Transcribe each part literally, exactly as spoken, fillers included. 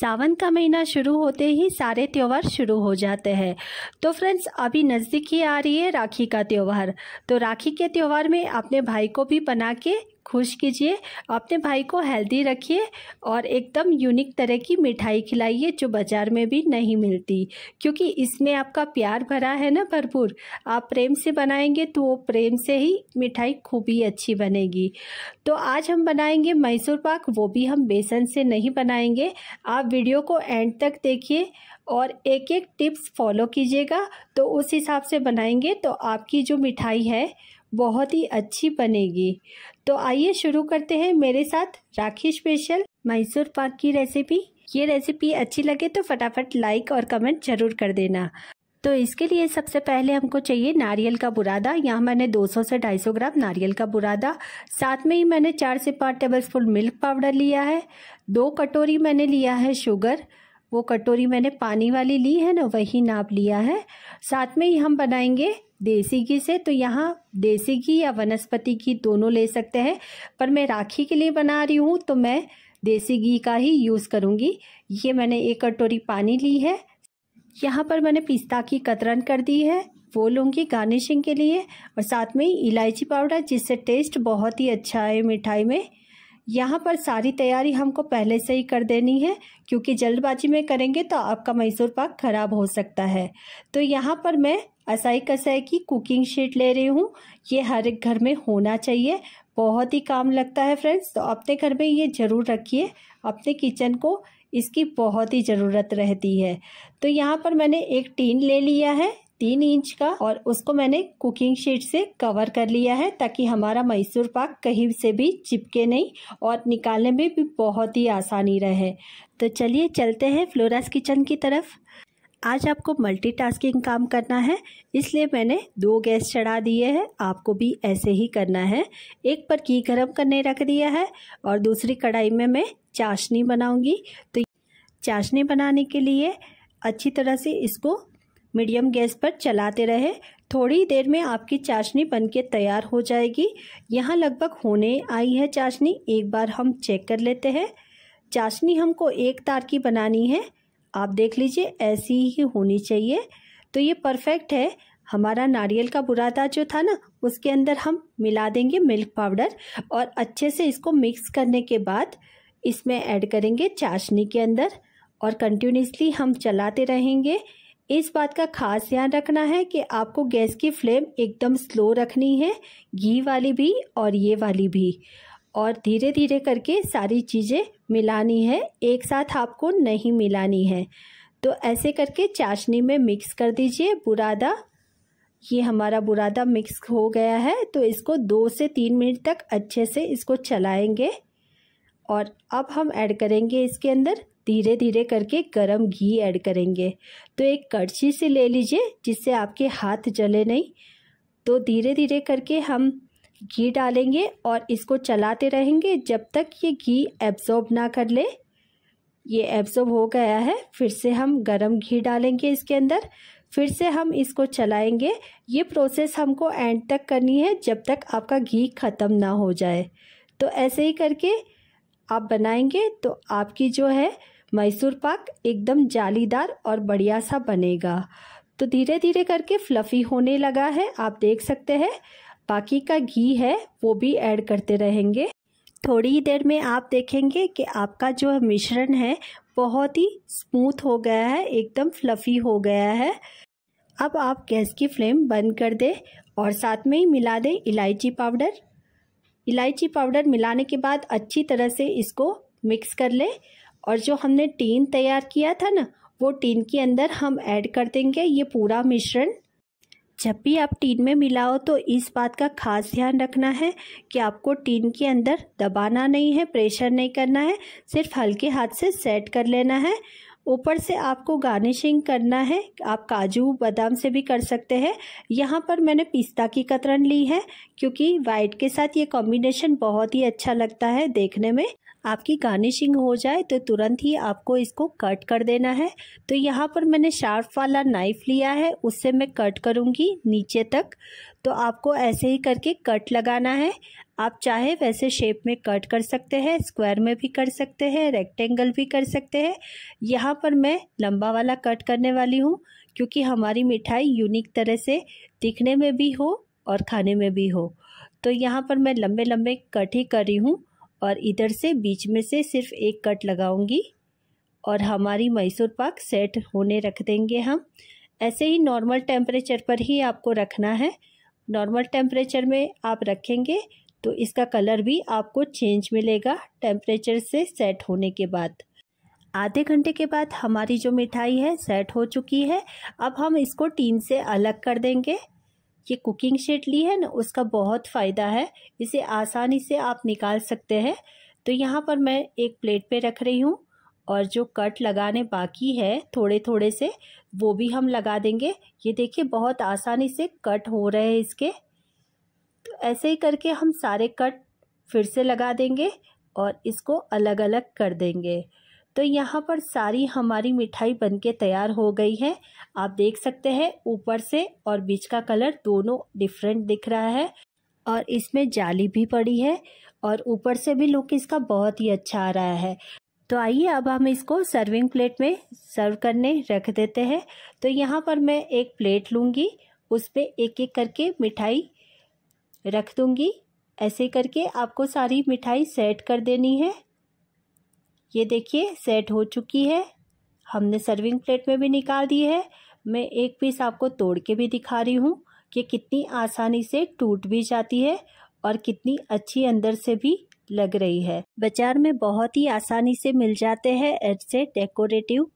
सावन का महीना शुरू होते ही सारे त्यौहार शुरू हो जाते हैं। तो फ्रेंड्स अभी नज़दीक ही आ रही है राखी का त्यौहार। तो राखी के त्यौहार में अपने भाई को भी बना के खुश कीजिए, अपने भाई को हेल्दी रखिए और एकदम यूनिक तरह की मिठाई खिलाइए जो बाज़ार में भी नहीं मिलती, क्योंकि इसमें आपका प्यार भरा है ना भरपूर। आप प्रेम से बनाएंगे तो वो प्रेम से ही मिठाई खूब ही अच्छी बनेगी। तो आज हम बनाएंगे मैसूर पाक, वो भी हम बेसन से नहीं बनाएंगे। आप वीडियो को एंड तक देखिए और एक एक टिप्स फॉलो कीजिएगा, तो उस हिसाब से बनाएंगे तो आपकी जो मिठाई है बहुत ही अच्छी बनेगी। तो आइए शुरू करते हैं मेरे साथ राखी स्पेशल मैसूर पाक की रेसिपी। ये रेसिपी अच्छी लगे तो फटाफट लाइक और कमेंट जरूर कर देना। तो इसके लिए सबसे पहले हमको चाहिए नारियल का बुरादा। यहाँ मैंने दो सौ से ढाई सौ ग्राम नारियल का बुरादा, साथ में ही मैंने चार से पाँच टेबलस्पून मिल्क पाउडर लिया है। दो कटोरी मैंने लिया है शुगर, वो कटोरी मैंने पानी वाली ली है ना, वही नाप लिया है। साथ में ही हम बनाएंगे देसी घी से। तो यहाँ देसी घी या वनस्पति घी दोनों ले सकते हैं, पर मैं राखी के लिए बना रही हूँ तो मैं देसी घी का ही यूज़ करूँगी। ये मैंने एक कटोरी पानी ली है। यहाँ पर मैंने पिस्ता की कतरन कर दी है, वो लूँगी गार्निशिंग के लिए, और साथ में इलायची पाउडर, जिससे टेस्ट बहुत ही अच्छा है मिठाई में। यहाँ पर सारी तैयारी हमको पहले से ही कर देनी है, क्योंकि जल्दबाजी में करेंगे तो आपका मैसूर पाक ख़राब हो सकता है। तो यहाँ पर मैं असाईकसाई की कुकिंग शीट ले रही हूँ। ये हर एक घर में होना चाहिए, बहुत ही काम लगता है फ्रेंड्स। तो अपने घर में ये ज़रूर रखिए, अपने किचन को इसकी बहुत ही ज़रूरत रहती है। तो यहाँ पर मैंने एक टीन ले लिया है तीन इंच का, और उसको मैंने कुकिंग शीट से कवर कर लिया है ताकि हमारा मैसूर पाक कहीं से भी चिपके नहीं और निकालने में भी बहुत ही आसानी रहे। तो चलिए चलते हैं फ्लोरास किचन की तरफ। आज आपको मल्टीटास्किंग काम करना है, इसलिए मैंने दो गैस चढ़ा दिए हैं। आपको भी ऐसे ही करना है। एक पर घी गर्म करने रख दिया है और दूसरी कढ़ाई में मैं चाशनी बनाऊंगी। तो चाशनी बनाने के लिए अच्छी तरह से इसको मीडियम गैस पर चलाते रहे। थोड़ी देर में आपकी चाशनी बनके तैयार हो जाएगी। यहाँ लगभग होने आई है चाशनी, एक बार हम चेक कर लेते हैं। चाशनी हमको एक तार की बनानी है, आप देख लीजिए ऐसी ही होनी चाहिए। तो ये परफेक्ट है। हमारा नारियल का बुरादा जो था ना, उसके अंदर हम मिला देंगे मिल्क पाउडर और अच्छे से इसको मिक्स करने के बाद इसमें ऐड करेंगे चाशनी के अंदर, और कंटिन्यूसली हम चलाते रहेंगे। इस बात का खास ध्यान रखना है कि आपको गैस की फ्लेम एकदम स्लो रखनी है, घी वाली भी और ये वाली भी, और धीरे धीरे करके सारी चीज़ें मिलानी है, एक साथ आपको नहीं मिलानी है। तो ऐसे करके चाशनी में मिक्स कर दीजिए बुरादा। ये हमारा बुरादा मिक्स हो गया है, तो इसको दो से तीन मिनट तक अच्छे से इसको चलाएंगे। और अब हम ऐड करेंगे इसके अंदर धीरे धीरे करके गरम घी ऐड करेंगे। तो एक कड़छी से ले लीजिए जिससे आपके हाथ जले नहीं। तो धीरे धीरे करके हम घी डालेंगे और इसको चलाते रहेंगे जब तक ये घी एब्जॉर्ब ना कर ले। ये एब्जॉर्ब हो गया है, फिर से हम गरम घी डालेंगे इसके अंदर, फिर से हम इसको चलाएंगे। ये प्रोसेस हमको एंड तक करनी है जब तक आपका घी ख़त्म ना हो जाए। तो ऐसे ही करके आप बनाएंगे तो आपकी जो है मैसूर पाक एकदम जालीदार और बढ़िया सा बनेगा। तो धीरे धीरे करके फ्लफ़ी होने लगा है, आप देख सकते हैं। बाकी का घी है वो भी ऐड करते रहेंगे। थोड़ी देर में आप देखेंगे कि आपका जो मिश्रण है बहुत ही स्मूथ हो गया है, एकदम फ्लफ़ी हो गया है। अब आप गैस की फ्लेम बंद कर दें और साथ में ही मिला दें इलायची पाउडर। इलायची पाउडर मिलाने के बाद अच्छी तरह से इसको मिक्स कर लें, और जो हमने टीन तैयार किया था ना, वो टीन के अंदर हम ऐड कर देंगे ये पूरा मिश्रण। जब भी आप टीन में मिलाओ तो इस बात का खास ध्यान रखना है कि आपको टीन के अंदर दबाना नहीं है, प्रेशर नहीं करना है, सिर्फ हल्के हाथ से सेट कर लेना है। ऊपर से आपको गार्निशिंग करना है, आप काजू बादाम से भी कर सकते हैं। यहाँ पर मैंने पिस्ता की कतरन ली है, क्योंकि वाइट के साथ ये कॉम्बिनेशन बहुत ही अच्छा लगता है देखने में। आपकी गार्निशिंग हो जाए तो तुरंत ही आपको इसको कट कर देना है। तो यहाँ पर मैंने शार्प वाला नाइफ लिया है, उससे मैं कट करूँगी नीचे तक। तो आपको ऐसे ही करके कट लगाना है। आप चाहे वैसे शेप में कट कर सकते हैं, स्क्वायर में भी कर सकते हैं, रेक्टेंगल भी कर सकते हैं। यहाँ पर मैं लंबा वाला कट करने वाली हूँ क्योंकि हमारी मिठाई यूनिक तरह से दिखने में भी हो और खाने में भी हो। तो यहाँ पर मैं लंबे लंबे कट ही कर रही हूँ और इधर से बीच में से सिर्फ एक कट लगाऊंगी और हमारी मैसूर पाक सेट होने रख देंगे हम। ऐसे ही नॉर्मल टेम्परेचर पर ही आपको रखना है। नॉर्मल टेम्परेचर में आप रखेंगे तो इसका कलर भी आपको चेंज मिलेगा टेम्परेचर से सेट होने के बाद। आधे घंटे के बाद हमारी जो मिठाई है सेट हो चुकी है। अब हम इसको टीन से अलग कर देंगे। ये कुकिंग शीट ली है ना, उसका बहुत फ़ायदा है, इसे आसानी से आप निकाल सकते हैं। तो यहाँ पर मैं एक प्लेट पे रख रही हूँ और जो कट लगाने बाकी है थोड़े थोड़े से वो भी हम लगा देंगे। ये देखिए बहुत आसानी से कट हो रहे हैं इसके। तो ऐसे ही करके हम सारे कट फिर से लगा देंगे और इसको अलग अलग कर देंगे। तो यहाँ पर सारी हमारी मिठाई बनके तैयार हो गई है। आप देख सकते हैं ऊपर से और बीच का कलर दोनों डिफरेंट दिख रहा है और इसमें जाली भी पड़ी है और ऊपर से भी लुक इसका बहुत ही अच्छा आ रहा है। तो आइए अब हम इसको सर्विंग प्लेट में सर्व करने रख देते हैं। तो यहाँ पर मैं एक प्लेट लूँगी, उस पर एक एक करके मिठाई रख दूँगी। ऐसे करके आपको सारी मिठाई सेट कर देनी है। ये देखिए सेट हो चुकी है, हमने सर्विंग प्लेट में भी निकाल दी है। मैं एक पीस आपको तोड़ के भी दिखा रही हूँ कि कितनी आसानी से टूट भी जाती है और कितनी अच्छी अंदर से भी लग रही है। बाजार में बहुत ही आसानी से मिल जाते हैं ऐसे डेकोरेटिव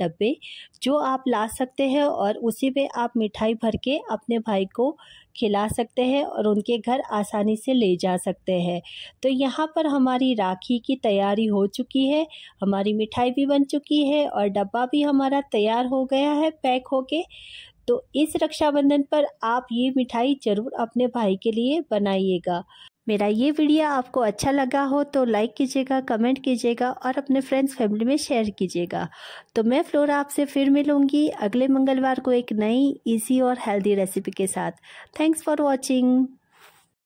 डब्बे, जो आप ला सकते हैं और उसी पे आप मिठाई भर के अपने भाई को खिला सकते हैं और उनके घर आसानी से ले जा सकते हैं। तो यहाँ पर हमारी राखी की तैयारी हो चुकी है, हमारी मिठाई भी बन चुकी है और डब्बा भी हमारा तैयार हो गया है पैक होके। तो इस रक्षाबंधन पर आप ये मिठाई ज़रूर अपने भाई के लिए बनाइएगा। मेरा ये वीडियो आपको अच्छा लगा हो तो लाइक कीजिएगा, कमेंट कीजिएगा और अपने फ्रेंड्स फैमिली में शेयर कीजिएगा। तो मैं फ्लोरा आपसे फिर मिलूँगी अगले मंगलवार को एक नई इजी और हेल्दी रेसिपी के साथ। Thanks for watching.